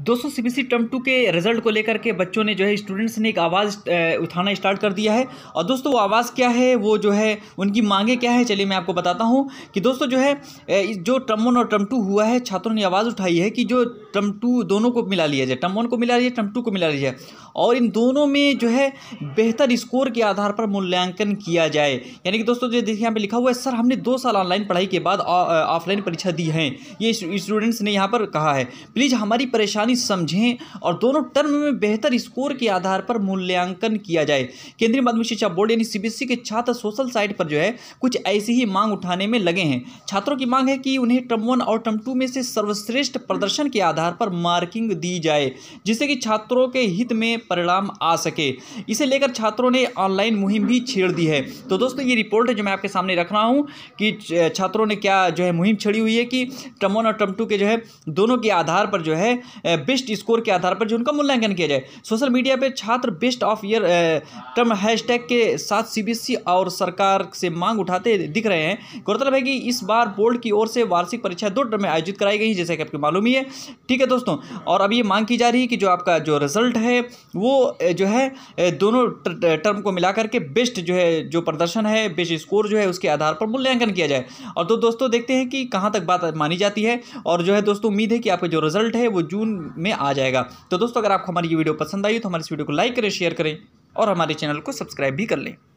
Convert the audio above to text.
दोस्तों CBSE term 2 के result को लेकर के बच्चों ने जो है स्टूडेंट्स ने एक आवाज़ उठाना स्टार्ट कर दिया है। और दोस्तों वो आवाज़ क्या है, वो जो है उनकी मांगे क्या है, चलिए मैं आपको बताता हूँ कि दोस्तों जो है जो टर्म 1 और टर्म 2 हुआ है, छात्रों ने आवाज़ उठाई है कि जो टर्म 2 दोनों को मिला लिया जाए, टर्म 1 को मिला लिया जाए, टर्म 2 को मिला लिया जाए और इन दोनों में जो है बेहतर स्कोर के आधार पर मूल्यांकन किया जाए। यानी कि दोस्तों जो देखिए यहाँ पे लिखा हुआ है, सर हमने 2 साल ऑनलाइन पढ़ाई के बाद ऑफलाइन परीक्षा दी है, ये स्टूडेंट्स ने यहाँ पर कहा है। प्लीज़ हमारी परेशानी समझें और दोनों टर्म में बेहतर स्कोर के आधार पर मूल्यांकन किया जाए। केंद्रीय माध्यमिक शिक्षा बोर्ड यानी सीबीएसई के छात्र सोशल साइट पर जो है कुछ ऐसी ही मांग उठाने में लगे हैं। छात्रों की मांग है कि उन्हें टर्म 1 और टर्म 2 में से सर्वश्रेष्ठ प्रदर्शन के आधार पर मार्किंग दी जाए, जिससे कि छात्रों के हित में परिणाम आ सके। इसे लेकर छात्रों ने ऑनलाइन मुहिम भी छेड़ दी है। तो दोस्तों ये रिपोर्ट है जो मैं आपके सामने रख रहा हूं कि छात्रों ने क्या जो है मुहिम छेड़ी हुई है कि टर्म 1 और टर्म 2 के जो है दोनों के आधार पर जो है बेस्ट स्कोर के आधार पर जो उनका मूल्यांकन किया जाए। सोशल मीडिया पर छात्र best of year term hashtag के साथ सीबीएसई और सरकार से मांग उठाते दिख रहे हैं। गौरतलब है कि इस बार बोर्ड की ओर से वार्षिक परीक्षा 2 टर्म में आयोजित कराई गई, जैसा कि आपको मालूम ही है। ठीक है दोस्तों, और अब ये मांग की जा रही है कि जो आपका जो रिजल्ट है वो जो है दोनों टर्म को मिला करके बेस्ट जो है जो प्रदर्शन है, बेस्ट स्कोर जो है उसके आधार पर मूल्यांकन किया जाए। और तो दोस्तों देखते हैं कि कहाँ तक बात मानी जाती है। और जो है दोस्तों उम्मीद है कि आपका जो रिजल्ट है वो जून में आ जाएगा। तो दोस्तों अगर आपको हमारी ये वीडियो पसंद आई तो हमारे इस वीडियो को लाइक करें, शेयर करें और हमारे चैनल को सब्सक्राइब भी कर लें।